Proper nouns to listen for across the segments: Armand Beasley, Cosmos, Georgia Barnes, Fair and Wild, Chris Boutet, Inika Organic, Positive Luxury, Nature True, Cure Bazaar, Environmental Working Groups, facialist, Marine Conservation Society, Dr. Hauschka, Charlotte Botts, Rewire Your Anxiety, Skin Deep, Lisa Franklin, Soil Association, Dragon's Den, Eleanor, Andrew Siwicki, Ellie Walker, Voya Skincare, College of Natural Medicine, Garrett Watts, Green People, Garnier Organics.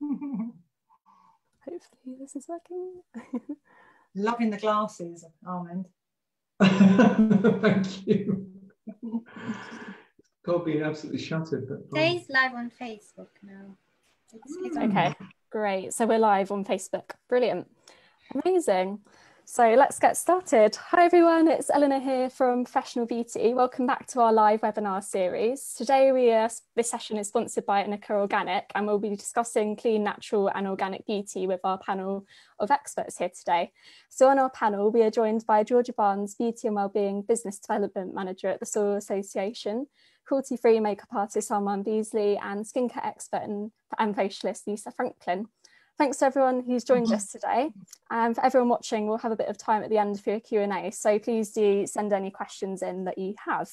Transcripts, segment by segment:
Hopefully this is working. Loving the glasses, Armand. Thank you. It's being absolutely shattered. Today's live on Facebook now. Okay, great. So we're live on Facebook. Brilliant. Amazing. So let's get started. Hi everyone, it's Eleanor here from Professional Beauty. Welcome back to our live webinar series. Today this session is sponsored by Inika Organic, and we'll be discussing clean, natural and organic beauty with our panel of experts here today. So on our panel, we are joined by Georgia Barnes, Beauty and Wellbeing Business Development Manager at the Soil Association, cruelty-free makeup artist Armand Beasley, and skincare expert and facialist Lisa Franklin. Thanks to everyone who's joined us today. And for everyone watching, we'll have a bit of time at the end for your Q&A, so please do send any questions in that you have.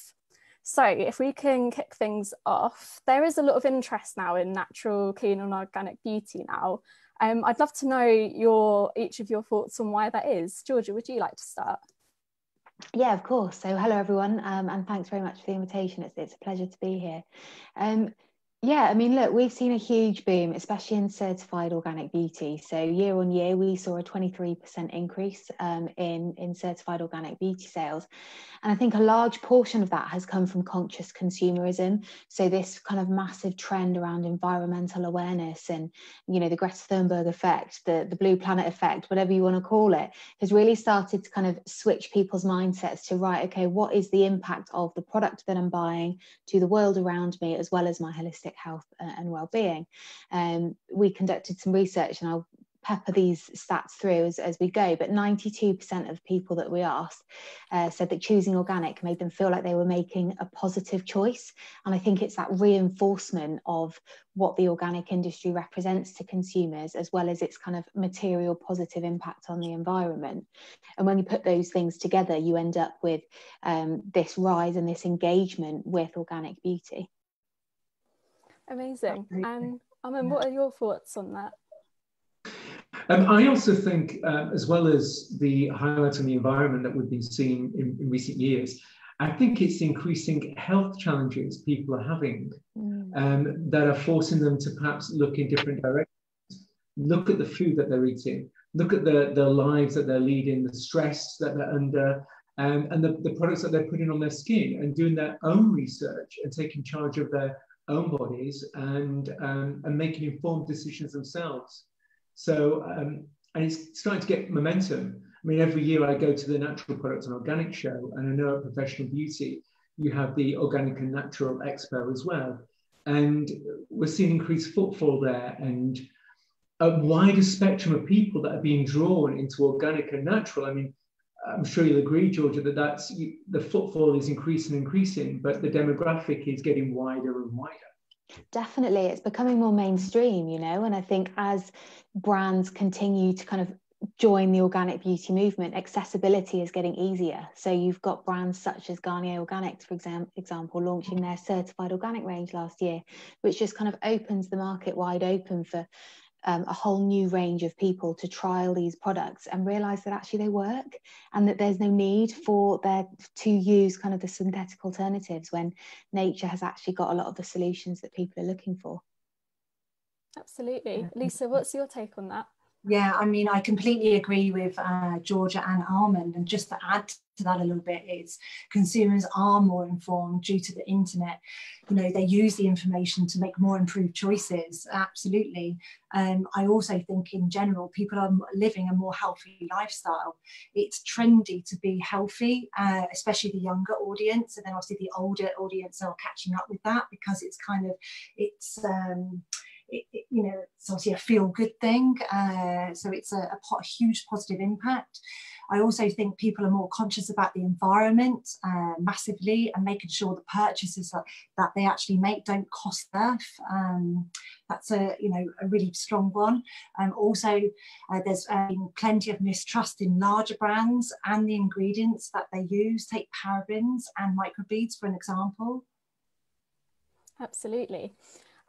So if we can kick things off, there is a lot of interest now in natural, clean and organic beauty now. I'd love to know each of your thoughts on why that is. Georgia, would you like to start? Yeah, of course. So hello everyone, and thanks very much for the invitation. It's a pleasure to be here. Yeah, I mean, look, we've seen a huge boom, especially in certified organic beauty. So year on year, we saw a 23% increase in certified organic beauty sales. And I think a large portion of that has come from conscious consumerism. So this kind of massive trend around environmental awareness and, you know, the Greta Thunberg effect, the blue planet effect, whatever you want to call it, has really started to kind of switch people's mindsets to, right, okay, what is the impact of the product that I'm buying to the world around me, as well as my holistic health and well-being. We conducted some research, and I'll pepper these stats through as we go, but 92% of people that we asked said that choosing organic made them feel like they were making a positive choice. And I think it's that reinforcement of what the organic industry represents to consumers, as well as its kind of material positive impact on the environment. And when you put those things together, you end up with this rise and this engagement with organic beauty. Amazing. Armand, what are your thoughts on that? I also think, as well as the highlight on the environment that we've been seeing in recent years, I think it's increasing health challenges people are having that are forcing them to perhaps look in different directions. Look at the food that they're eating, look at the lives that they're leading, the stress that they're under, and the products that they're putting on their skin, and doing their own research and taking charge of their own bodies and making informed decisions themselves. So and it's starting to get momentum. I mean, every year I go to the Natural Products and Organic Show, and I know at Professional Beauty you have the Organic and Natural Expo as well, and we're seeing increased footfall there and a wider spectrum of people that are being drawn into organic and natural. I mean, I'm sure you'll agree, Georgia, that the footfall is increasing and increasing, but the demographic is getting wider and wider. Definitely. It's becoming more mainstream, you know, and I think as brands continue to kind of join the organic beauty movement, accessibility is getting easier. So you've got brands such as Garnier Organics, for example, launching their certified organic range last year, which just kind of opens the market wide open for a whole new range of people to trial these products and realize that actually they work, and that there's no need for there to use kind of the synthetic alternatives when nature has actually got a lot of the solutions that people are looking for. Absolutely. Lisa, what's your take on that? Yeah, I mean, I completely agree with Georgia and Armand, and just to add to that a little bit, it's consumers are more informed due to the internet. You know, they use the information to make more improved choices, absolutely. I also think in general, people are living a more healthy lifestyle. It's trendy to be healthy, especially the younger audience, and then obviously the older audience are catching up with that because it's kind of, you know, it's obviously a feel-good thing, so it's a huge positive impact. I also think people are more conscious about the environment massively, and making sure the purchases that they actually make don't cost earth. That's a really strong one. Also, there's plenty of mistrust in larger brands and the ingredients that they use. Take parabens and microbeads for an example. Absolutely.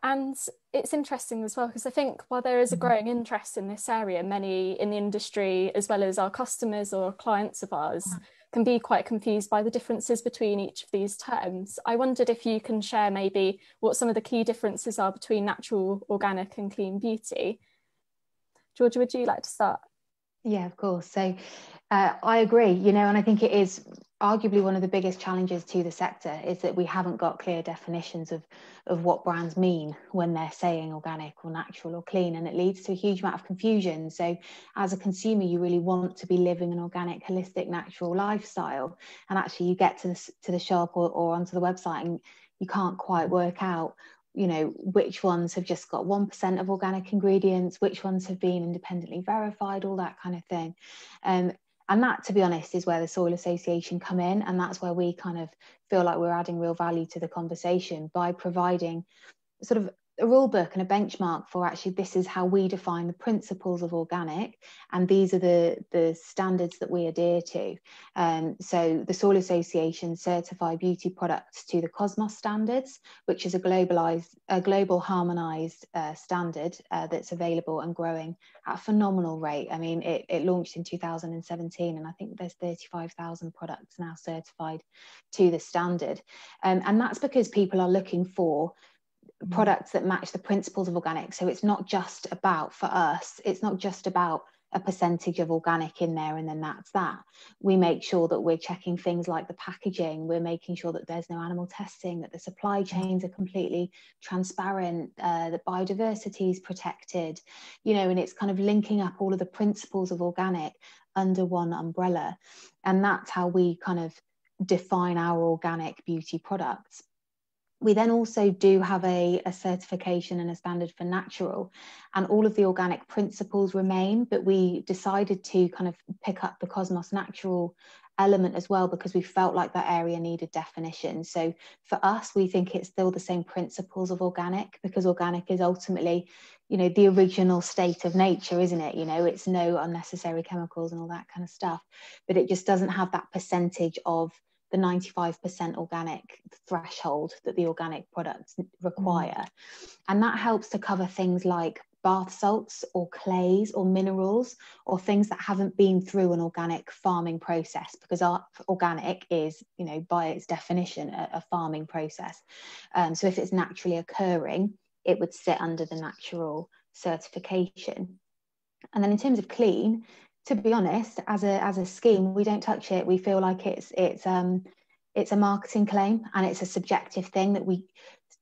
And it's interesting as well, because I think while there is a growing interest in this area, many in the industry, as well as our customers or clients of ours, can be quite confused by the differences between each of these terms. I wondered if you can share maybe what some of the key differences are between natural, organic and clean beauty. Georgia, would you like to start? Yeah, of course. So I agree, you know, and I think it is arguably one of the biggest challenges to the sector is that we haven't got clear definitions of what brands mean when they're saying organic or natural or clean, and it leads to a huge amount of confusion. So as a consumer, you really want to be living an organic, holistic, natural lifestyle, and actually you get to the shop or onto the website and you can't quite work out, you know, which ones have just got 1% of organic ingredients, which ones have been independently verified, all that kind of thing. And that, to be honest, is where the Soil Association come in, and that's where we kind of feel like we're adding real value to the conversation by providing sort of a rule book and a benchmark for actually this is how we define the principles of organic, and these are the standards that we adhere to. So the Soil Association certify beauty products to the Cosmos standards, which is a global harmonized standard that's available and growing at a phenomenal rate. I mean, it launched in 2017, and I think there's 35,000 products now certified to the standard. And that's because people are looking for products that match the principles of organic. So it's not just about, for us, it's not just about a percentage of organic in there and then that's that. We make sure that we're checking things like the packaging, we're making sure that there's no animal testing, that the supply chains are completely transparent, that biodiversity is protected, you know, and it's kind of linking up all of the principles of organic under one umbrella. And that's how we kind of define our organic beauty products. We then also do have a certification and a standard for natural, and all of the organic principles remain, but we decided to kind of pick up the Cosmos natural element as well because we felt like that area needed definition. So for us, we think it's still the same principles of organic, because organic is ultimately, you know, the original state of nature, isn't it? You know, it's no unnecessary chemicals and all that kind of stuff, but it just doesn't have that percentage of the 95% organic threshold that the organic products require. And that helps to cover things like bath salts or clays or minerals or things that haven't been through an organic farming process, because our organic is, you know, by its definition, a farming process. So if it's naturally occurring, it would sit under the natural certification. And then in terms of clean, to be honest, as a scheme, we don't touch it. We feel like it's a marketing claim, and it's a subjective thing that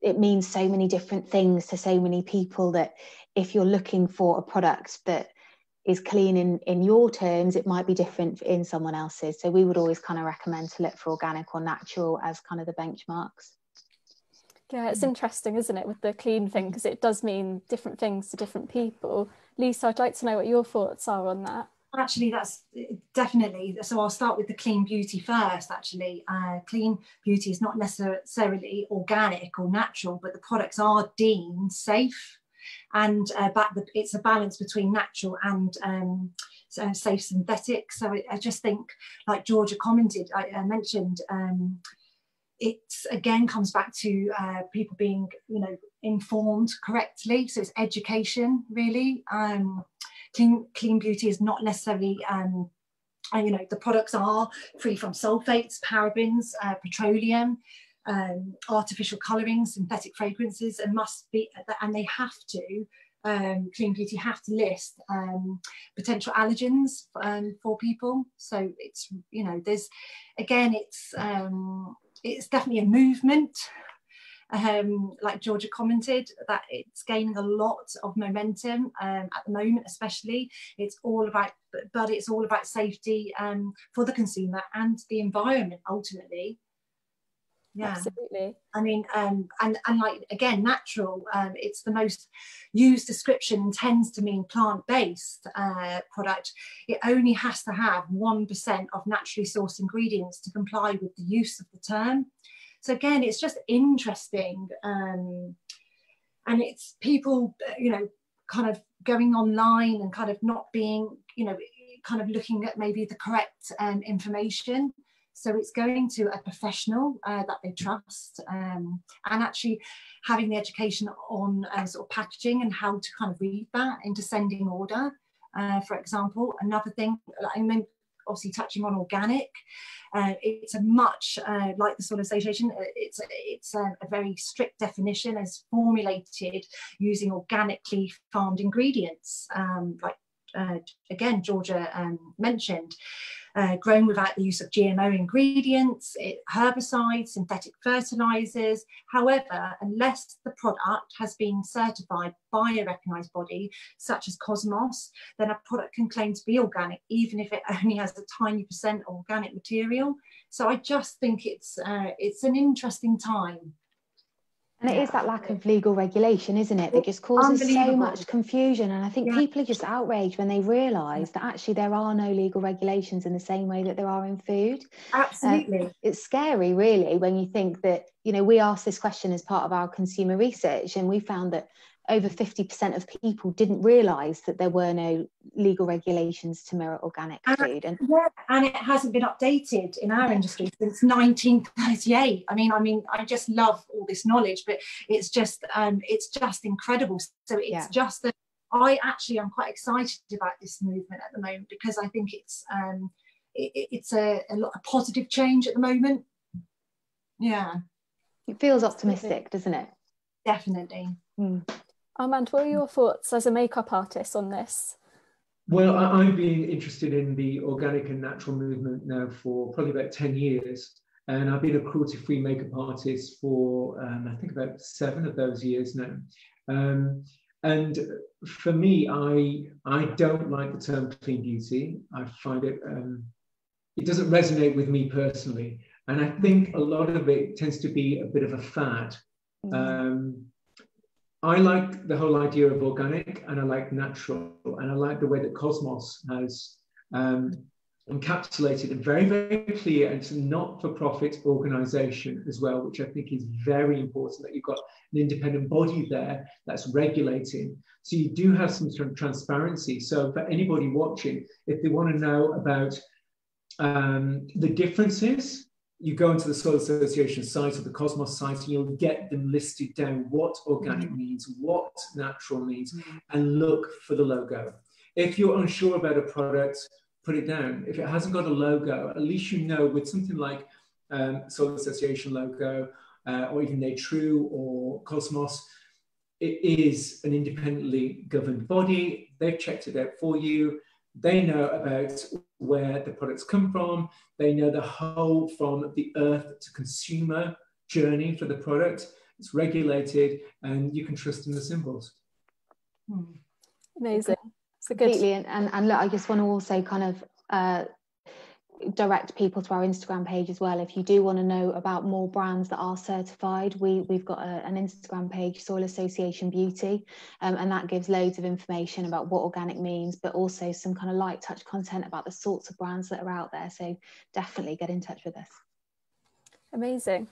it means so many different things to so many people that if you're looking for a product that is clean in your terms, it might be different in someone else's. So we would always kind of recommend to look for organic or natural as kind of the benchmarks. Yeah, it's interesting, isn't it, with the clean thing, because it does mean different things to different people. Lisa, I'd like to know what your thoughts are on that. Actually, that's definitely, so I'll start with the clean beauty first. Actually, clean beauty is not necessarily organic or natural, but the products are deemed safe, and it's a balance between natural and safe synthetic. So I just think, like Georgia commented, I mentioned, it's again comes back to people being, you know, informed correctly. So it's education, really. Clean beauty is not necessarily, you know, the products are free from sulfates, parabens, petroleum, artificial colourings, synthetic fragrances, and must be, and they have to, clean beauty have to list potential allergens for people. So it's, you know, there's, again, it's definitely a movement. Like Georgia commented, that it's gaining a lot of momentum at the moment, especially. It's all about, but it's all about safety for the consumer and the environment ultimately. Yeah, absolutely. I mean, and like again, natural. It's the most used description and tends to mean plant-based product. It only has to have 1% of naturally sourced ingredients to comply with the use of the term. So again, it's just interesting, and it's people, you know, kind of going online and kind of not being, you know, kind of looking at maybe the correct information. So it's going to a professional that they trust, and actually having the education on sort of packaging and how to kind of read that in descending order, for example. Another thing, I mean, obviously touching on organic. It's a much like the Soil Association, it's a very strict definition as formulated using organically farmed ingredients, like again, Georgia mentioned, grown without the use of GMO ingredients, herbicides, synthetic fertilizers. However, unless the product has been certified by a recognized body, such as Cosmos, then a product can claim to be organic, even if it only has a tiny percent of organic material. So I just think it's an interesting time. And it is that lack of legal regulation, isn't it, that just causes so much confusion. And I think people are just outraged when they realise that actually there are no legal regulations in the same way that there are in food. Absolutely. It's scary, really, when you think that, you know, we asked this question as part of our consumer research, and we found that over 50% of people didn't realise that there were no legal regulations to mirror organic food. And, and it hasn't been updated in our industry since 1938. I mean, I just love all this knowledge, but it's just incredible. So it's just that I actually am quite excited about this movement at the moment, because I think it's a positive change at the moment. Yeah. It feels optimistic, doesn't it? Definitely. Mm. Armand, what are your thoughts as a makeup artist on this? Well, I've been interested in the organic and natural movement now for probably about 10 years. And I've been a cruelty-free makeup artist for, I think, about 7 of those years now. And for me, I don't like the term clean beauty. I find it, it doesn't resonate with me personally. And I think a lot of it tends to be a bit of a fad. I like the whole idea of organic, and I like natural, and I like the way that Cosmos has encapsulated a very, very clear and not-for-profit organisation as well, which I think is very important, that you've got an independent body there that's regulating. So you do have some sort of transparency. So for anybody watching, if they want to know about the differences, you go into the Soil Association site or the Cosmos site, and you'll get them listed down what organic means, what natural means, and look for the logo. If you're unsure about a product, put it down. If it hasn't got a logo, at least you know with something like Soil Association logo, or even Nature True or Cosmos, it is an independently governed body. They've checked it out for you. They know about where the products come from. They know the whole from the earth to consumer journey for the product. It's regulated, and you can trust in the symbols. Amazing. It's a good... Completely. And look, I just want to also kind of direct people to our Instagram page as well. If you do want to know about more brands that are certified, we've got an Instagram page, Soil Association Beauty, and that gives loads of information about what organic means, but also some kind of light touch content about the sorts of brands that are out there. So definitely get in touch with us. Amazing.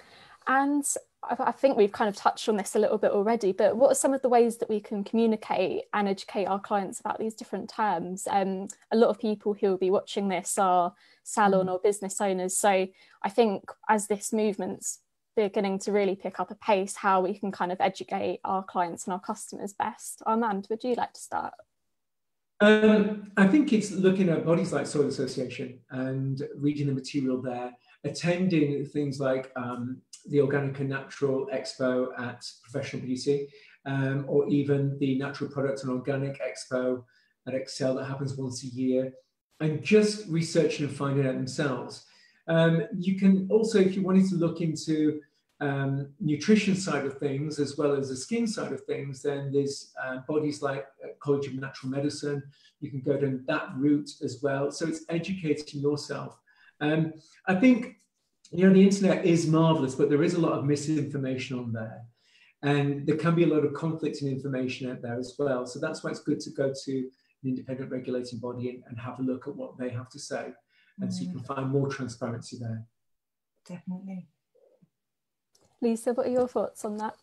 And I think we've kind of touched on this a little bit already, but what are some of the ways that we can communicate and educate our clients about these different terms? A lot of people who will be watching this are salon or business owners, so I think as this movement's beginning to really pick up a pace, how we can kind of educate our clients and our customers best. Armand, would you like to start? I think it's looking at bodies like Soil Association and reading the material there, attending things like the Organic and Natural Expo at Professional Beauty, or even the Natural Products and Organic Expo at Excel that happens once a year, and just researching and finding out themselves. You can also, if you wanted to look into nutrition side of things, as well as the skin side of things, then there's bodies like College of Natural Medicine. You can go down that route as well. So it's educating yourself. I think, you know, the internet is marvelous, but there is a lot of misinformation on there. And there can be a lot of conflicting information out there as well. So that's why it's good to go to an independent regulating body and have a look at what they have to say. And so you can find more transparency there. Definitely. Lisa, what are your thoughts on that?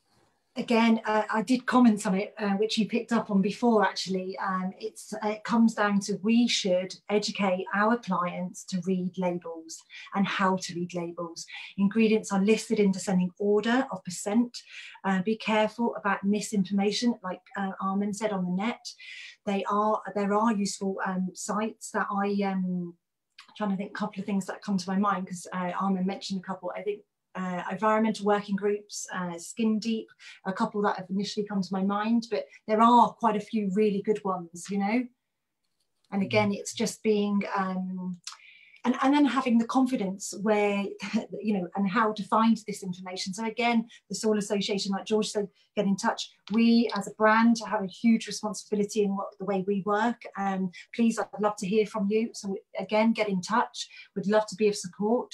Again, I did comment on it, which you picked up on before, actually. It comes down to we should educate our clients to read labels and how to read labels. Ingredients are listed in descending order of percent. Be careful about misinformation, like Armand said, on the net. There are useful sites that I trying to think a couple of things that come to my mind because Armand mentioned a couple. I think environmental working groups, Skin Deep, a couple that have initially come to my mind, but there are quite a few really good ones, you know. And again, it's just being, and then having the confidence where, you know, and how to find this information. So again, the Soil Association, like George said, get in touch. We as a brand have a huge responsibility in the way we work. Please, I'd love to hear from you. So again, get in touch. We'd love to be of support.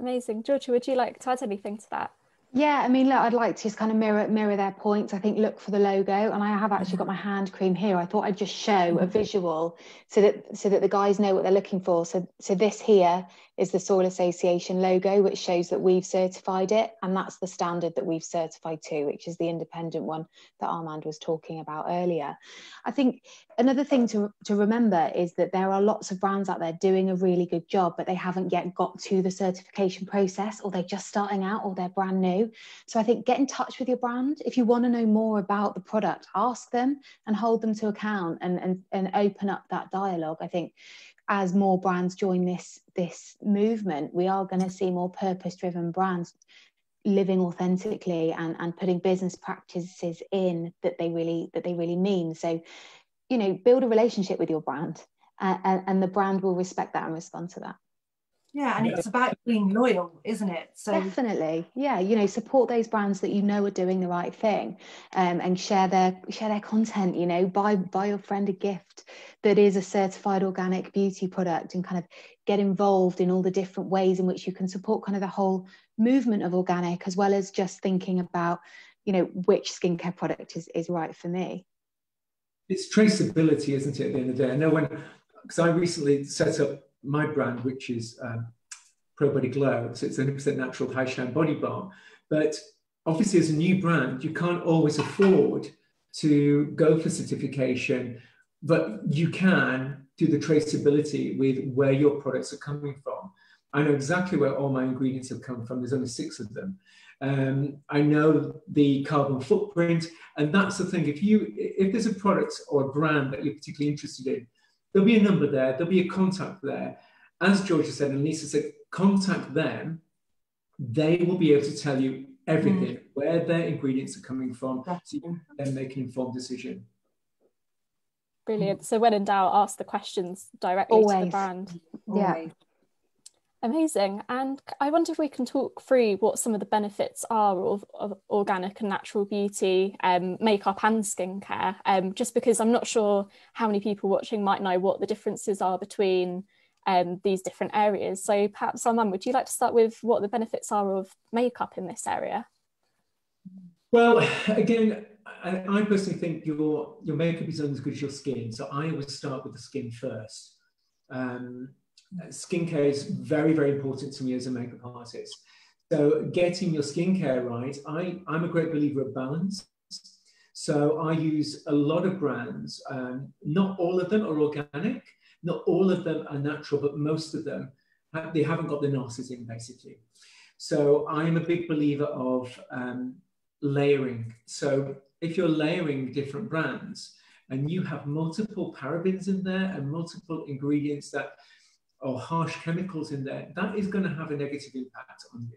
Amazing. Georgia, would you like to add anything to that? Yeah, I mean, look, I'd like to just kind of mirror their points. I think look for the logo, and I have actually got my hand cream here. I thought I'd just show a visual so that the guys know what they're looking for. So this here is the Soil Association logo, which shows that we've certified it, and that's the standard that we've certified to, which is the independent one that Armand was talking about earlier. I think another thing to remember is that there are lots of brands out there doing a really good job, but they haven't yet got to the certification process, or they're just starting out, or they're brand new. So I think get in touch with your brand. If you want to know more about the product, ask them and hold them to account and open up that dialogue. I think as more brands join this movement, we are going to see more purpose-driven brands living authentically and putting business practices in that they really mean. So, you know, build a relationship with your brand, and the brand will respect that and respond to that. Yeah, and it's about being loyal, isn't it? So definitely, yeah, you know, support those brands that you know are doing the right thing, and share their content. You know, buy your friend a gift that is a certified organic beauty product, and kind of get involved in all the different ways in which you can support kind of the whole movement of organic, as well as just thinking about, you know, which skincare product is right for me. It's traceability, isn't it? At the end of the day, I know because I recently set up my brand, which is ProBody Glow, so it's 100% natural high shine body balm. But obviously, as a new brand, you can't always afford to go for certification, but you can do the traceability with where your products are coming from. I know exactly where all my ingredients have come from. There's only 6 of them. I know the carbon footprint, and that's the thing. If there's a product or a brand that you're particularly interested in, there'll be a number there, there'll be a contact there. As Georgia said and Lisa said, contact them. They will be able to tell you everything, where their ingredients are coming from, so you can then make an informed decision. Brilliant. So when in doubt, ask the questions directly to the brand. Yeah. Amazing. And I wonder if we can talk through what some of the benefits are of organic and natural beauty, makeup and skincare, just because I'm not sure how many people watching might know what the differences are between these different areas. So perhaps, Armand, would you like to start with what the benefits are of makeup in this area? Well, again, I personally think your makeup is only as good as your skin. So I always start with the skin first. Skincare is very, very important to me as a makeup artist. So getting your skincare right, I'm a great believer of balance. So I use a lot of brands. Not all of them are organic. Not all of them are natural, but most of them, they haven't got the narcissism, basically. So I'm a big believer of layering. So if you're layering different brands and you have multiple parabens in there and multiple ingredients that or harsh chemicals in there, that is going to have a negative impact on you.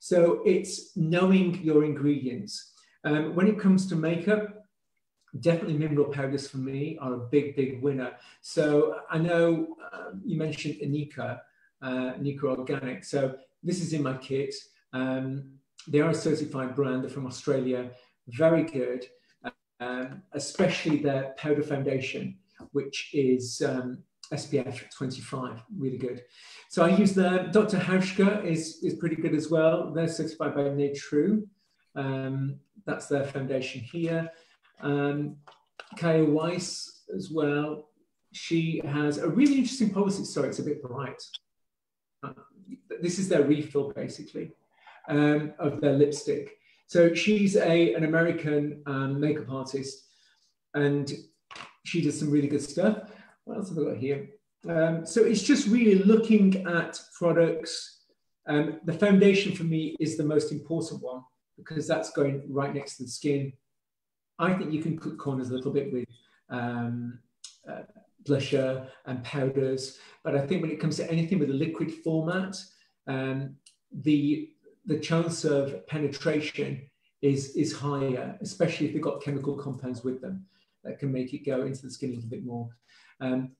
So it's knowing your ingredients. When it comes to makeup, definitely mineral powders for me are a big, big winner. So I know you mentioned Inika, Inika Organic. So this is in my kit. They are a certified brand. They're from Australia. Very good, especially their powder foundation, which is SPF 25, really good. So I use them. Dr. Hauschka is pretty good as well. They're certified by Nature True. That's their foundation here. Kjaer Weis as well. She has a really interesting policy. Sorry, it's a bit bright. This is their refill, basically, of their lipstick. So she's an American makeup artist, and she does some really good stuff. What else have I got here? So it's just really looking at products. The foundation for me is the most important one because that's going right next to the skin. I think you can cut corners a little bit with blusher and powders. But I think when it comes to anything with a liquid format, the chance of penetration is higher, especially if they've got chemical compounds with them that can make it go into the skin a little bit more.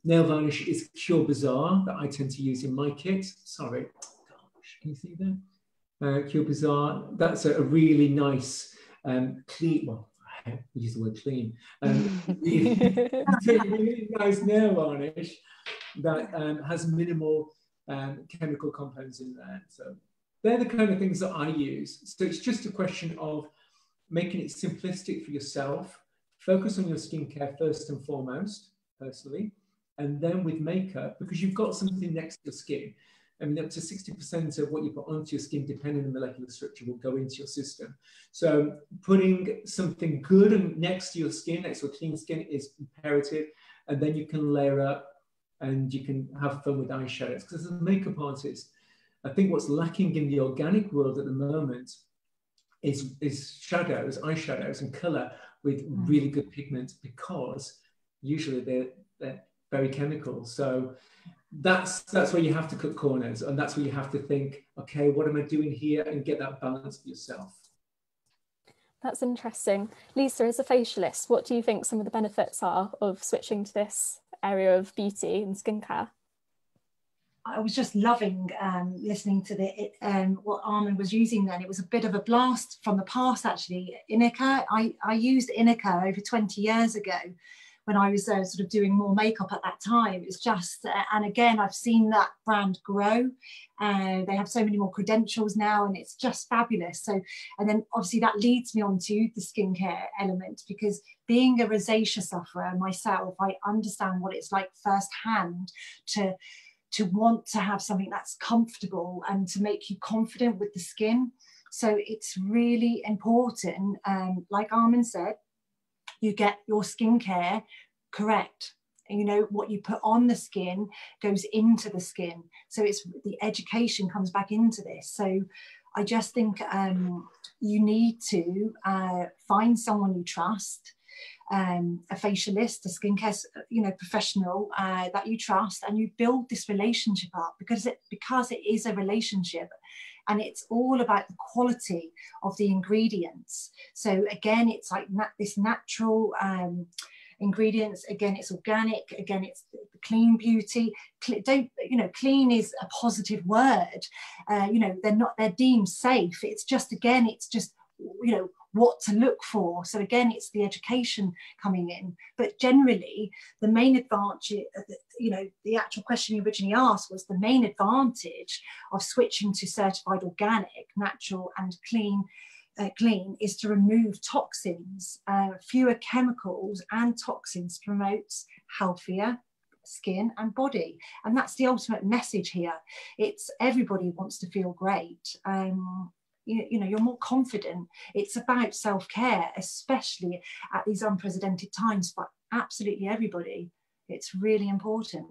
Nail varnish is Cure Bazaar that I tend to use in my kit. Sorry, gosh, can you see there? Cure Bazaar, that's a really nice clean, well, I use the word clean, it's a really nice nail varnish that has minimal chemical compounds in there. So they're the kind of things that I use. So it's just a question of making it simplistic for yourself. Focus on your skincare first and foremost, personally, and then with makeup, because you've got something next to your skin. I mean, up to 60% of what you put onto your skin, depending on the molecular structure, will go into your system. So putting something good next to your skin, next to a clean skin, is imperative. And then you can layer up and you can have fun with eyeshadows. Because as a makeup artist, I think what's lacking in the organic world at the moment is shadows, eyeshadows and colour with really good pigments, because usually they're very chemical. So that's where you have to cut corners, and that's where you have to think, okay, what am I doing here, and get that balance for yourself. That's interesting. Lisa, as a facialist, what do you think some of the benefits are of switching to this area of beauty and skincare? I was just loving listening to what Armand was using then. It was a bit of a blast from the past, actually. Inika, I used Inika over 20 years ago when I was sort of doing more makeup at that time. It was just, and again, I've seen that brand grow. They have so many more credentials now, and it's just fabulous. So, and then obviously that leads me on to the skincare element, because being a rosacea sufferer myself, I understand what it's like firsthand to want to have something that's comfortable and to make you confident with the skin. So it's really important, like Armand said, you get your skincare correct. You know, what you put on the skin goes into the skin. So it's the education comes back into this. So I just think you need to find someone you trust, a facialist, a skincare, you know, professional that you trust, and you build this relationship up, because it is a relationship, and it's all about the quality of the ingredients. So again, it's like this natural ingredients, again it's organic, again it's clean beauty. Don't, you know, clean is a positive word, you know, they're deemed safe. It's just, again, it's just, you know, what to look for. So again, it's the education coming in. But generally, the main advantage, you know, the actual question you originally asked was the main advantage of switching to certified organic, natural and clean, is to remove toxins. Fewer chemicals and toxins promotes healthier skin and body, and that's the ultimate message here. It's everybody wants to feel great. You know, you're more confident. It's about self-care, especially at these unprecedented times, but absolutely everybody. It's really important.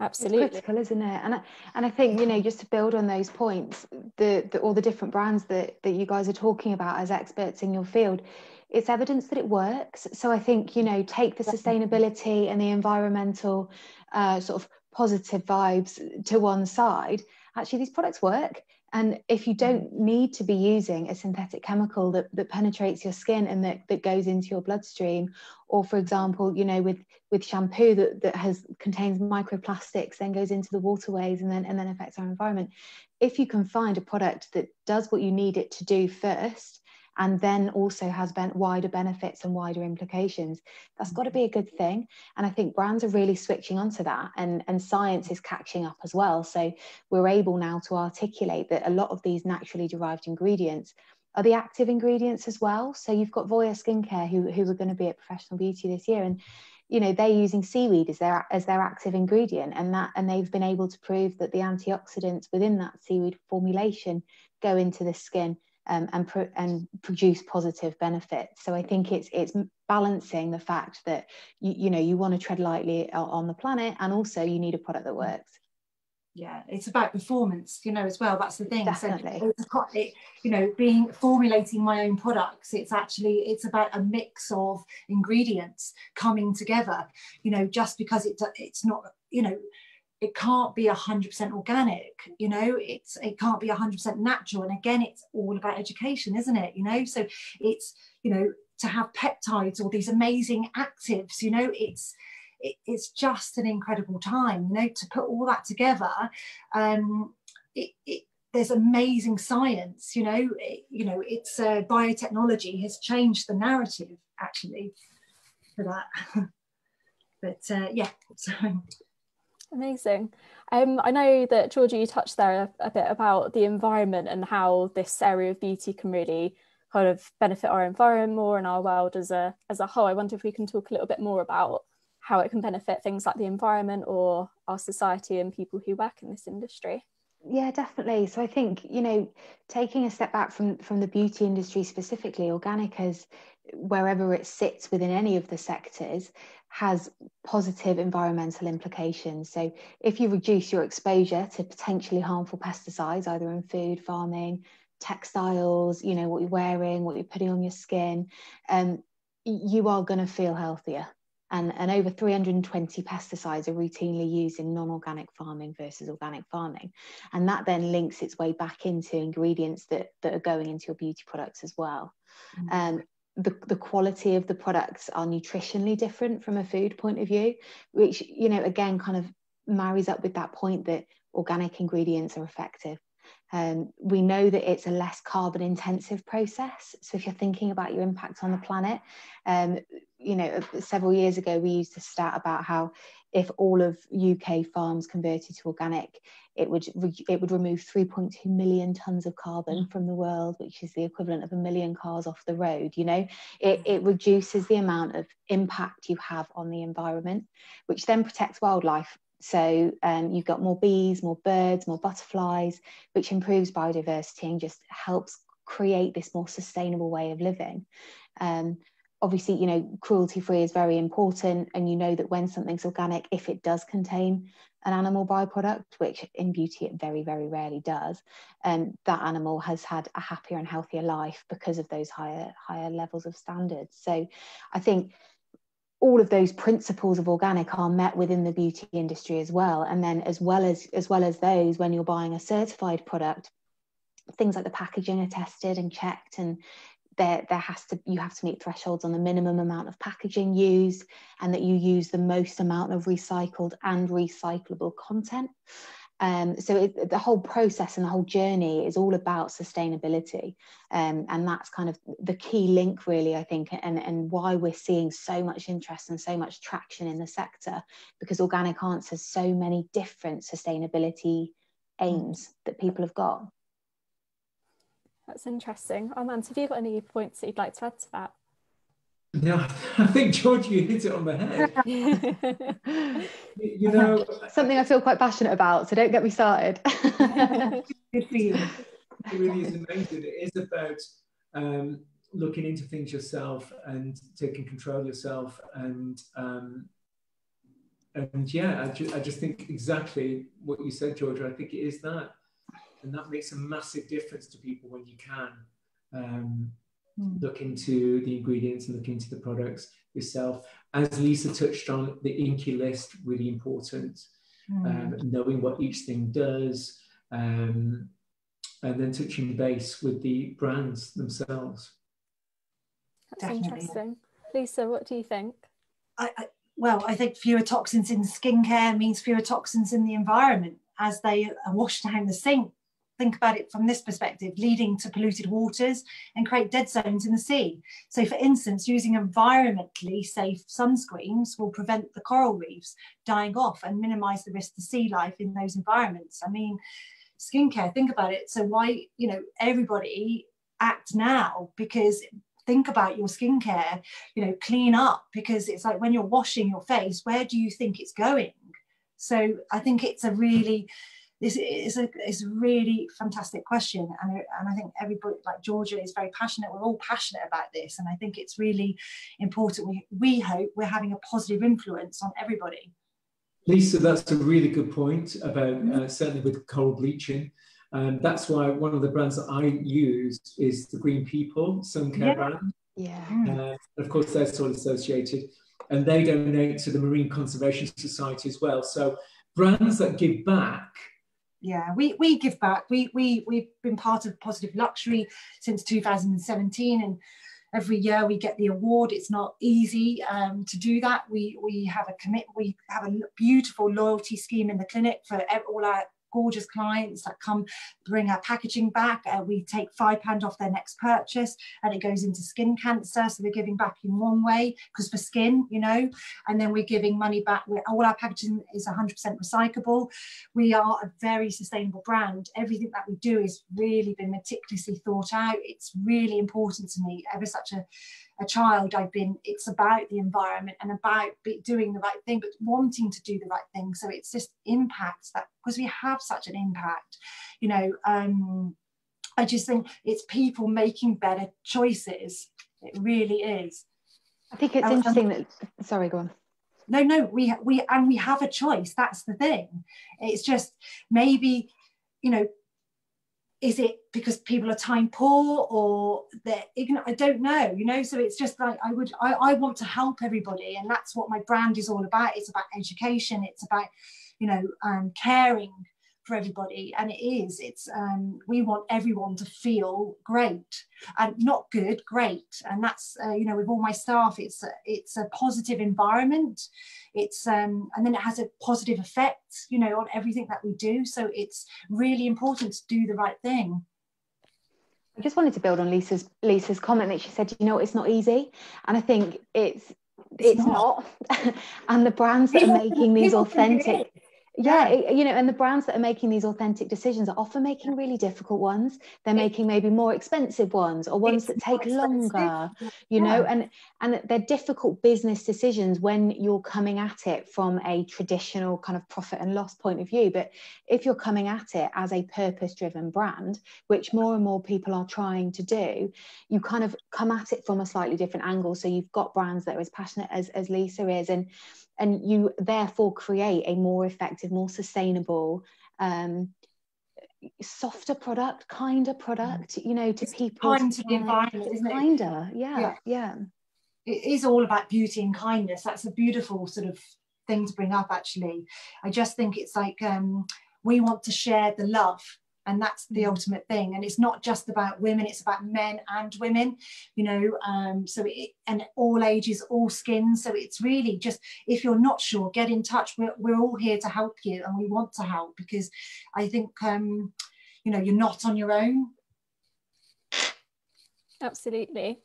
Absolutely. It's critical, isn't it? And I think, you know, just to build on those points, all the different brands that you guys are talking about as experts in your field, it's evidence that it works. So I think, you know, take the sustainability and the environmental sort of positive vibes to one side. Actually, these products work. And if you don't need to be using a synthetic chemical that penetrates your skin and that goes into your bloodstream, or for example, you know, with shampoo that contains microplastics, then goes into the waterways and then affects our environment. If you can find a product that does what you need it to do first, and then also has wider benefits and wider implications, that's got to be a good thing. And I think brands are really switching onto that, and science is catching up as well. So we're able now to articulate that a lot of these naturally derived ingredients are the active ingredients as well. So you've got Voya Skincare, who are going to be at Professional Beauty this year, and you know, they're using seaweed as their active ingredient, and they've been able to prove that the antioxidants within that seaweed formulation go into the skin and produce positive benefits. So I think it's balancing the fact that you know you want to tread lightly on the planet, and also you need a product that works. Yeah, it's about performance, you know, as well. That's the thing. Definitely. So you know, formulating my own products, it's actually, it's about a mix of ingredients coming together, you know, just because it's not, you know, it can't be 100% organic, you know, it can't be 100% natural. And again, it's all about education, isn't it? You know, so it's, you know, to have peptides or these amazing actives, you know, it's just an incredible time, you know, to put all that together. There's amazing science, you know, it's biotechnology has changed the narrative actually for that. But yeah, so amazing. I know that Georgia, you touched there a bit about the environment and how this area of beauty can really kind of benefit our environment more and our world as a whole. I wonder if we can talk a little bit more about how it can benefit things like the environment or our society and people who work in this industry. Yeah, definitely. So I think, you know, taking a step back from the beauty industry specifically, organic as wherever it sits within any of the sectors has positive environmental implications. So if you reduce your exposure to potentially harmful pesticides, either in food, farming, textiles, you know, what you're wearing, what you're putting on your skin, you are going to feel healthier. And over 320 pesticides are routinely used in non-organic farming versus organic farming. And that then links its way back into ingredients that are going into your beauty products as well. Mm-hmm. The quality of the products are nutritionally different from a food point of view, which, you know, again, kind of marries up with that point that organic ingredients are effective. We know that it's a less carbon intensive process. So if you're thinking about your impact on the planet, you know, several years ago, we used a stat about how if all of UK farms converted to organic, it would remove 3.2 million tons of carbon from the world, which is the equivalent of 1 million cars off the road. You know, it reduces the amount of impact you have on the environment, which then protects wildlife. So you've got more bees, more birds, more butterflies, which improves biodiversity and just helps create this more sustainable way of living. Obviously, you know, cruelty-free is very important. And you know that when something's organic, if it does contain an animal byproduct, which in beauty it very, very rarely does, that animal has had a happier and healthier life because of those higher levels of standards. So I think all of those principles of organic are met within the beauty industry as well. And then as well as those, when you're buying a certified product, things like the packaging are tested and checked, and you have to meet thresholds on the minimum amount of packaging used, and that you use the most amount of recycled and recyclable content. So the whole process and the whole journey is all about sustainability, and that's kind of the key link, really, I think, and why we're seeing so much interest and so much traction in the sector, because organic answers so many different sustainability aims that people have got. That's interesting. Armand, have you got any points that you'd like to add to that? Yeah, I think, Georgia, you hit it on the head. You know, something I feel quite passionate about, so don't get me started. It really is amazing. It is about looking into things yourself and taking control of yourself. And yeah, I just think exactly what you said, Georgia. I think it is that. And that makes a massive difference to people when you can. Look into the ingredients and look into the products yourself. As Lisa touched on, the inky list, really important, knowing what each thing does, and then touching base with the brands themselves. That's interesting. Lisa, what do you think? I think fewer toxins in skincare means fewer toxins in the environment as they are washed down the sink. Think about it from this perspective, leading to polluted waters and create dead zones in the sea. So for instance, using environmentally safe sunscreens will prevent the coral reefs dying off and minimise the risk to sea life in those environments. I mean, skincare, think about it. So why, you know, everybody act now, because think about your skincare, you know, clean up, because it's like when you're washing your face, where do you think it's going? So I think it's a really... It's a really fantastic question, and I think everybody, like Georgia, is very passionate. We're all passionate about this, and I think it's really important. We hope we're having a positive influence on everybody. Lisa, that's a really good point about certainly with coral bleaching. That's why one of the brands that I use is the Green People sun care brand. Yeah. And of course, they're Soil Associated, and they donate to the Marine Conservation Society as well. So brands that give back. Yeah, we give back. We've been part of Positive Luxury since 2017, and every year we get the award. It's not easy to do that. We have a beautiful loyalty scheme in the clinic for all our gorgeous clients that come bring our packaging back. We take £5 off their next purchase, and it goes into skin cancer. So we're giving back in one way, because for skin, you know, and then we're giving money back. All our packaging is 100% recyclable. We are a very sustainable brand. Everything that we do is really been meticulously thought out. It's really important to me. Ever such a child I've been, it's about the environment and about doing the right thing, but wanting to do the right thing. So it's just impact that, because we have such an impact, you know. I just think it's people making better choices. It really is. I think it's interesting that, sorry, go on. No, we have a choice. That's the thing. It's just maybe, you know, is it because people are time poor or they're ignorant? I don't know, you know. So it's just like I want to help everybody, and that's what my brand is all about. It's about education. It's about, you know, caring for everybody. And it is. It's we want everyone to feel great, and not good, great. And that's you know, with all my staff, it's a positive environment. It's and then it has a positive effect, you know, on everything that we do. So it's really important to do the right thing. I just wanted to build on Lisa's comment that she said, you know, it's not easy, and I think it's not. And the brands that are making these authentic. Yeah, you know, and the brands that are making these authentic decisions are often making really difficult ones. They're making maybe more expensive ones, or ones that take longer, you know, and they're difficult business decisions when you're coming at it from a traditional kind of profit and loss point of view. But if you're coming at it as a purpose-driven brand, which more and more people are trying to do, you kind of come at it from a slightly different angle. So you've got brands that are as passionate as Lisa is, and you therefore create a more effective, more sustainable, softer product, kinder product, you know, to people. Kind to the environment, isn't it? Kinder, yeah. It is all about beauty and kindness. That's a beautiful sort of thing to bring up, actually. I just think it's like we want to share the love, and that's the ultimate thing. And it's not just about women, it's about men and women, you know, so and all ages, all skins. So it's really just, if you're not sure, get in touch. We're all here to help you, and we want to help, because I think, you know, you're not on your own. Absolutely.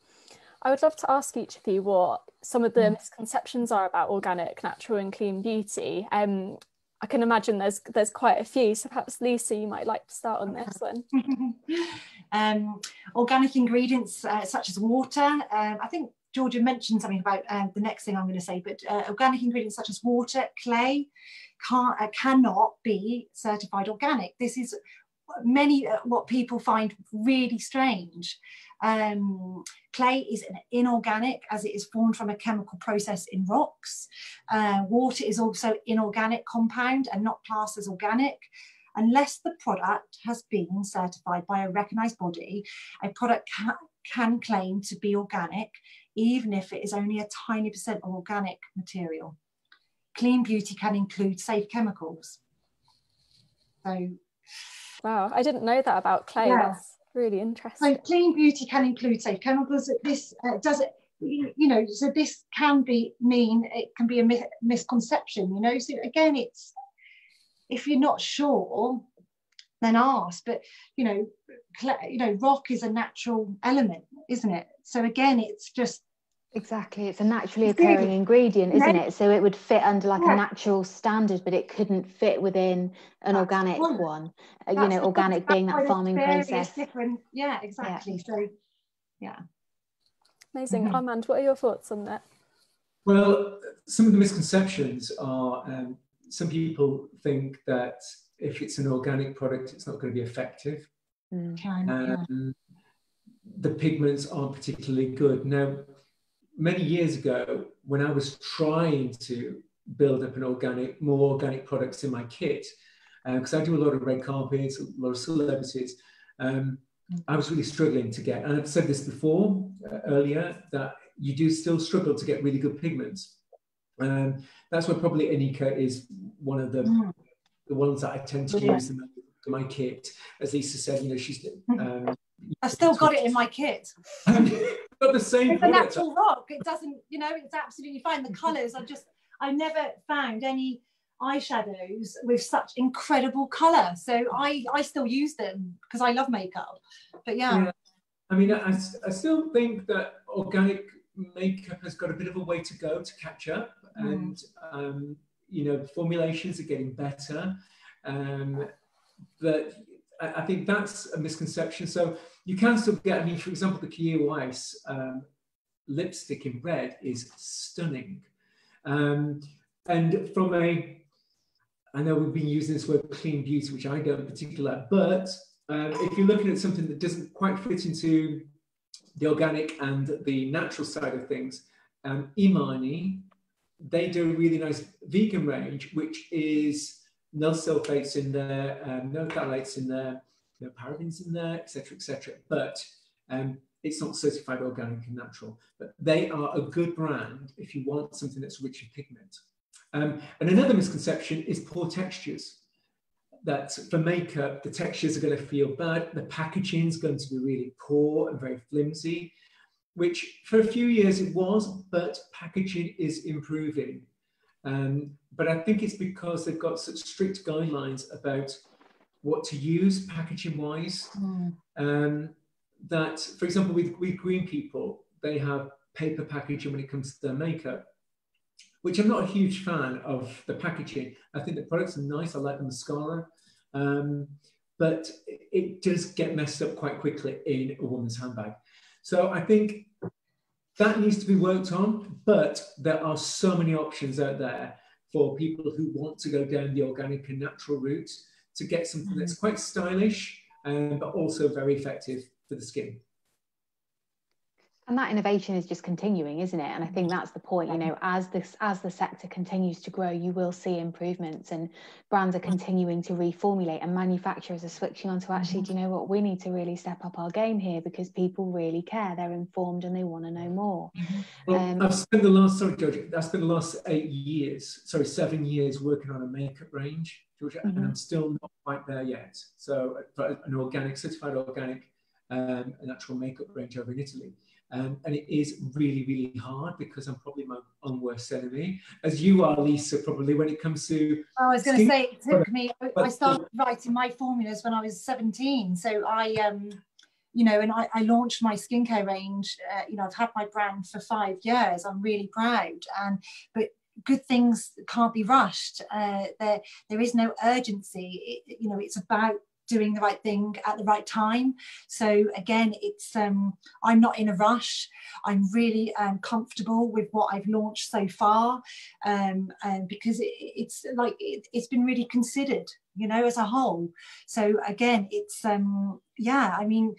I would love to ask each of you what some of the misconceptions are about organic, natural and clean beauty. I can imagine there's quite a few, so perhaps Lisa, you might like to start on this one. Organic ingredients such as water. I think Georgia mentioned something about the next thing I'm going to say, but organic ingredients such as water, clay, cannot be certified organic. This is what people find really strange. Clay is inorganic, as it is formed from a chemical process in rocks. Water is also inorganic compound and not classed as organic, unless the product has been certified by a recognised body. A product can claim to be organic, even if it is only a tiny percent of organic material. Clean beauty can include safe chemicals. So, wow, I didn't know that about clay. Yeah. Really interesting. So clean beauty can include safe chemicals. This so this can be a misconception, you know. So again, it's, if you're not sure, then ask. But you know, rock is a natural element, isn't it? So again, it's just it's a naturally occurring ingredient, isn't it? So it would fit under like a natural standard, but it couldn't fit within an organic one. You know, organic being that farming process. Different. Yeah, exactly. Yeah. So, yeah. Amazing. Armand, what are your thoughts on that? Well, some of the misconceptions are some people think that if it's an organic product, it's not going to be effective. The pigments aren't particularly good. Now, many years ago, when I was trying to build up an organic, more organic products in my kit, because I do a lot of red carpets, a lot of celebrities. I was really struggling to get, and I've said this before earlier, that you do still struggle to get really good pigments. That's where probably Inika is one of the ones that I tend to use in my kit. As Lisa said, you know, she's... I've still got it in my kit. Got the same. It's a natural rock. It doesn't, you know, it's absolutely fine. The colours are just... I never found any eyeshadows with such incredible colour. So I still use them because I love makeup. But yeah. I mean, I still think that organic makeup has got a bit of a way to go to catch up. And, you know, formulations are getting better. But I think that's a misconception. So you can still get, I mean, for example, the Kjaer Weis lipstick in red is stunning. And from a, I know we've been using this word clean beauty, which I don't particularly like, but if you're looking at something that doesn't quite fit into the organic and the natural side of things, Imani, they do a really nice vegan range, which is no sulfates in there, no phthalates in there, no parabens in there, etc., etc. But it's not certified organic and natural, but they are a good brand if you want something that's rich in pigment. And another misconception is poor textures. That for makeup, the textures are going to feel bad, the packaging is going to be really poor and very flimsy, which for a few years it was, but packaging is improving. But I think it's because they've got such strict guidelines about what to use packaging-wise. That, for example, with Green People, they have paper packaging when it comes to their makeup, which I'm not a huge fan of the packaging. I think the products are nice. I like the mascara, but it does get messed up quite quickly in a woman's handbag. So I think that needs to be worked on, but there are so many options out there for people who want to go down the organic and natural route to get something that's quite stylish, but also very effective for the skin. And that innovation is just continuing, isn't it? And I think that's the point, you know, as the sector continues to grow, you will see improvements, and brands are continuing to reformulate, and manufacturers are switching on to actually, do you know what, we need to really step up our game here because people really care, they're informed and they want to know more. Well, I've spent the last, sorry Georgia, I spent the last 8 years, sorry, 7 years working on a makeup range, Georgia, and I'm still not quite there yet. So an organic, certified organic, a natural makeup range over in Italy. And it is really, really hard because I'm probably my own worst enemy, as you are, Lisa, probably when it comes to... I was going to say, it took me... I started writing my formulas when I was 17. So I, you know, and I launched my skincare range. You know, I've had my brand for 5 years. I'm really proud. But good things can't be rushed. There is no urgency. You know, it's about doing the right thing at the right time. So again, it's I'm not in a rush. I'm really comfortable with what I've launched so far, and because it's like it's been really considered, you know, as a whole. So again, it's yeah, I mean,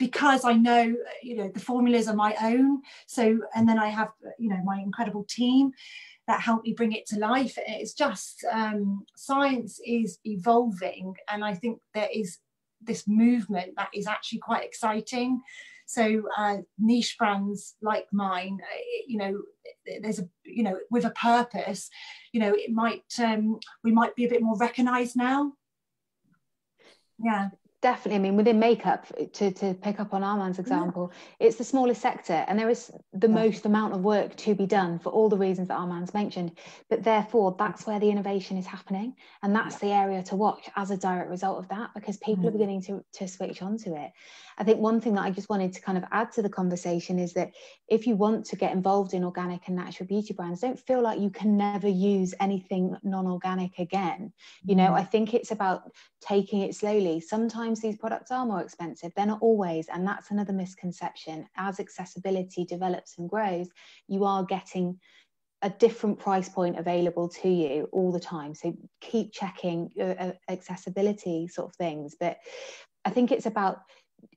because I know, you know, the formulas are my own. So, and then I have, you know, my incredible team that helped me bring it to life. It's just, science is evolving. And I think there is this movement that is actually quite exciting. So niche brands like mine, you know, there's a, you know, with a purpose, you know, it might, we might be a bit more recognised now. Yeah. Definitely. I mean, within makeup, to pick up on Armand's example, it's the smallest sector and there is the most amount of work to be done for all the reasons that Armand's mentioned. But therefore, that's where the innovation is happening. And that's the area to watch as a direct result of that, because people are beginning to switch onto it. I think one thing that I just wanted to kind of add to the conversation is that if you want to get involved in organic and natural beauty brands, don't feel like you can never use anything non-organic again. You know, I think it's about taking it slowly. Sometimes these products are more expensive, they're not always, and that's another misconception. As accessibility develops and grows, you are getting a different price point available to you all the time. So keep checking accessibility sort of things. But I think it's about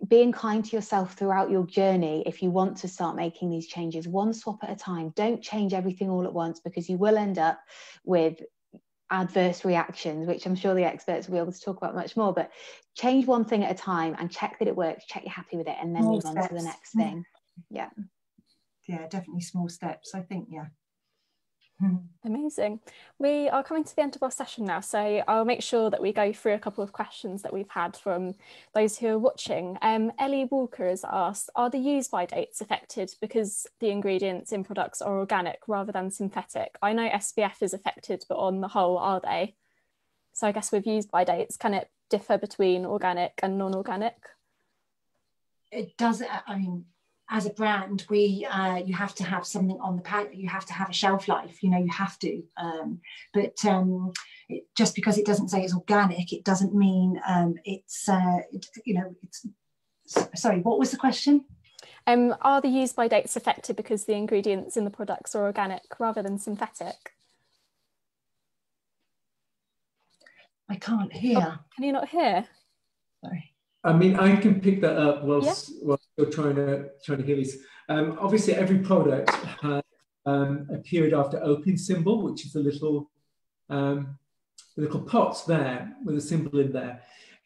being kind to yourself throughout your journey. If you want to start making these changes, one swap at a time, don't change everything all at once, because you will end up with adverse reactions, which I'm sure the experts will be able to talk about much more. But change one thing at a time and check that it works, check you're happy with it, and then move on to the next thing. Yeah. Yeah, definitely small steps, I think, yeah. Amazing. We are coming to the end of our session now, so I'll make sure that we go through a couple of questions that we've had from those who are watching. Ellie Walker has asked, are the use-by dates affected because the ingredients in products are organic rather than synthetic? I know SPF is affected, but on the whole, are they? So I guess with use-by dates, can it differ between organic and non-organic? It does, I mean, as a brand, we you have to have something on the pack. You have to have a shelf life. You know, you have to. But just because it doesn't say it's organic, it doesn't mean it's. You know, it's. Sorry, what was the question? Are the use by dates affected because the ingredients in the products are organic rather than synthetic? I can't hear. Oh, can you not hear? Sorry. I mean, I can pick that up whilst, whilst you're trying to hear this. Obviously, every product has a period after open symbol, which is the little pots there with a symbol in there.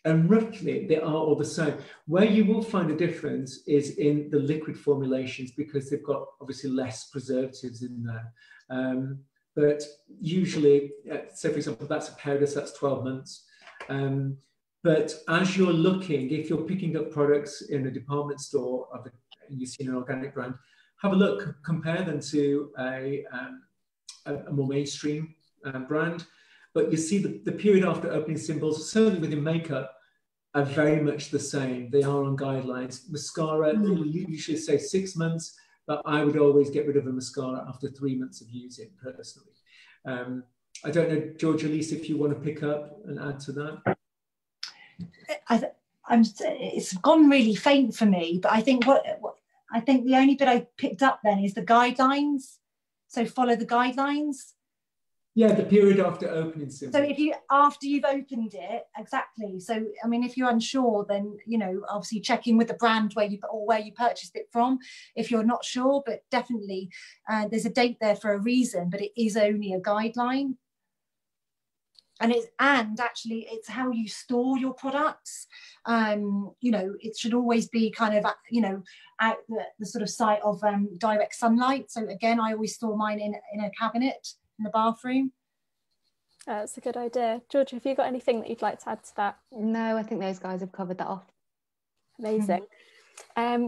And roughly, they are all the same. Where you will find a difference is in the liquid formulations, because they've got obviously less preservatives in there. But usually, say for example, that's a powder, so that's 12 months. But as you're looking, if you're picking up products in a department store and you've seen an organic brand, have a look, compare them to a more mainstream brand. But you see the period after opening symbols, certainly within makeup, are very much the same. They are on guidelines. Mascara, you usually say 6 months, but I would always get rid of a mascara after 3 months of using personally. I don't know, Georgia, Lisa, if you want to pick up and add to that. It's gone really faint for me, but I think I think the only bit I picked up then is the guidelines. So follow the guidelines. Yeah, the period after opening symbol. So if you after you've opened it, exactly. So I mean, if you're unsure, then you know, obviously checking with the brand where you purchased it from, if you're not sure. But definitely, there's a date there for a reason, but it is only a guideline. And actually, it's how you store your products. You know, it should always be kind of, you know, out the sort of sight of direct sunlight. So again, I always store mine in a cabinet in the bathroom. That's a good idea. Georgia, have you got anything that you'd like to add to that? No, I think those guys have covered that off. Amazing.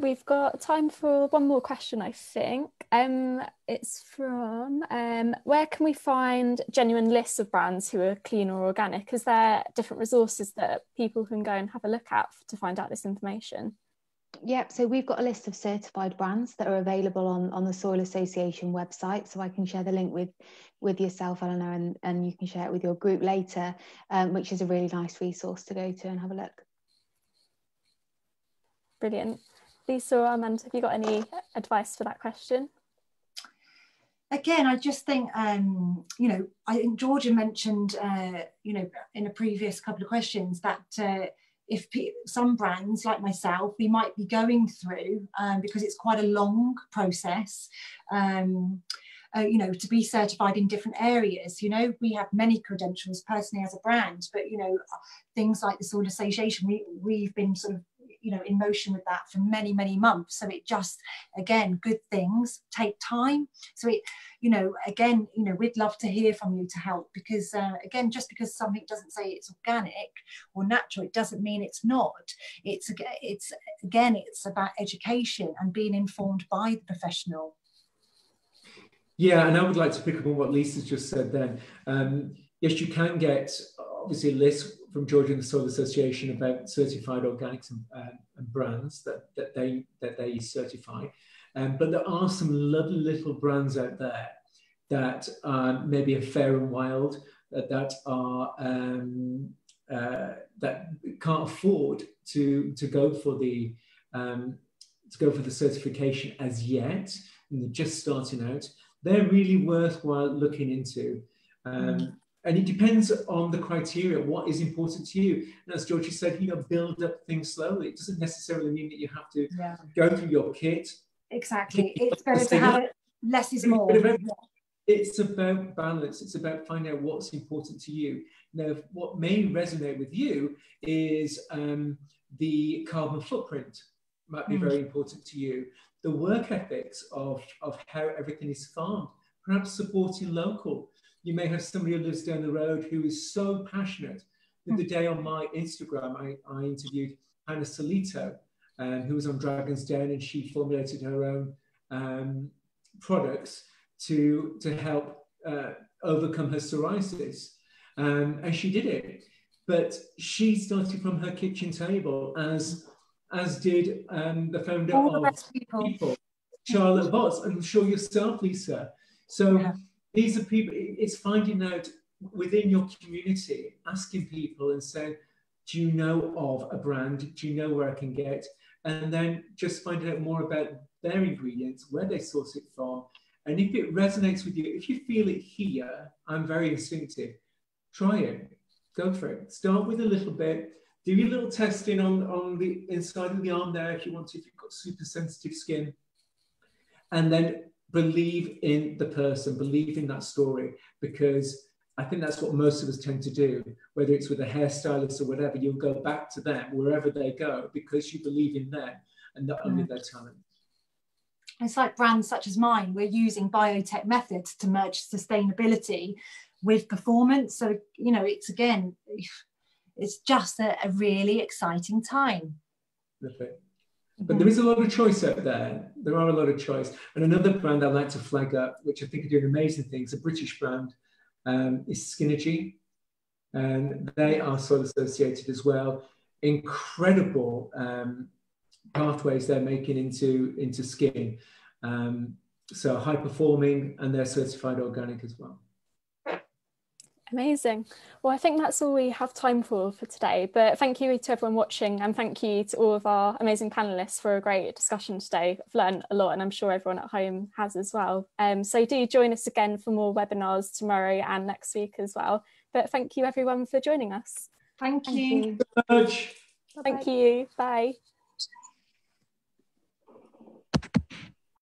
We've got time for one more question, I think. It's from, where can we find genuine lists of brands who are clean or organic? Is there different resources that people can go and have a look at to find out this information? Yep, so we've got a list of certified brands that are available on the Soil Association website, so I can share the link with yourself, Eleanor, and you can share it with your group later, which is a really nice resource to go to and have a look. Brilliant. Lisa or Armand, have you got any advice for that question? Again, I just think, you know, I think Georgia mentioned, you know, in a previous couple of questions that if some brands like myself, we might be going through because it's quite a long process. You know, to be certified in different areas. You know, we have many credentials personally as a brand, but you know, things like the Soil Association, we've been sort of, you know, in motion with that for many, many months. So it just, again, good things take time. So it, you know, again, you know, we'd love to hear from you to help, because again, just because something doesn't say it's organic or natural, it doesn't mean it's not. It's again, it's about education and being informed by the professional. Yeah, and I would like to pick up on what Lisa's just said then. Yes, you can get obviously lists from Georgia and the Soil Association about certified organics and brands that they certify. But there are some lovely little brands out there that maybe a Fair and Wild that are that can't afford to go for the certification as yet, and they're just starting out. They're really worthwhile looking into. And it depends on the criteria, what is important to you. And as Georgia said, you know, build up things slowly. It doesn't necessarily mean that you have to go through your kit. Exactly. It's better to have it. Less is more. It's about balance. It's about finding out what's important to you. Now, what may resonate with you is the carbon footprint might be very important to you. The work ethics of how everything is farmed, perhaps supporting local. You may have somebody who lives down the road who is so passionate. The day on my Instagram, I interviewed Hannah Salito, who was on Dragon's Den, and she formulated her own products to help overcome her psoriasis. And she did it. But she started from her kitchen table, as did the founder of people, Charlotte Botts, and I'm sure yourself, Lisa. So these are people, it's finding out within your community, asking people and saying, do you know of a brand? Do you know where I can get? And then just finding out more about their ingredients, where they source it from. And if it resonates with you, if you feel it here, I'm very instinctive, try it, go for it. Start with a little bit, do your little testing on the inside of the arm there if you want to, if you've got super sensitive skin. And then believe in the person, believe in that story, because I think that's what most of us tend to do, whether it's with a hairstylist or whatever, you'll go back to them wherever they go because you believe in them and not only their talent. It's like brands such as mine, we're using biotech methods to merge sustainability with performance. So, you know, it's again, it's just a really exciting time. Perfect. But there is a lot of choice out there. There are a lot of choice. And another brand I'd like to flag up, which I think are doing amazing things, a British brand, is Skinnergy. And they are Soil Associated as well. Incredible pathways they're making into skin. So high performing, and they're certified organic as well. Amazing. Well, I think that's all we have time for today, but thank you to everyone watching, and thank you to all of our amazing panelists for a great discussion today. I've learned a lot, and I'm sure everyone at home has as well. So do join us again for more webinars tomorrow and next week as well. But thank you everyone for joining us. Thank you. Thank you. Bye.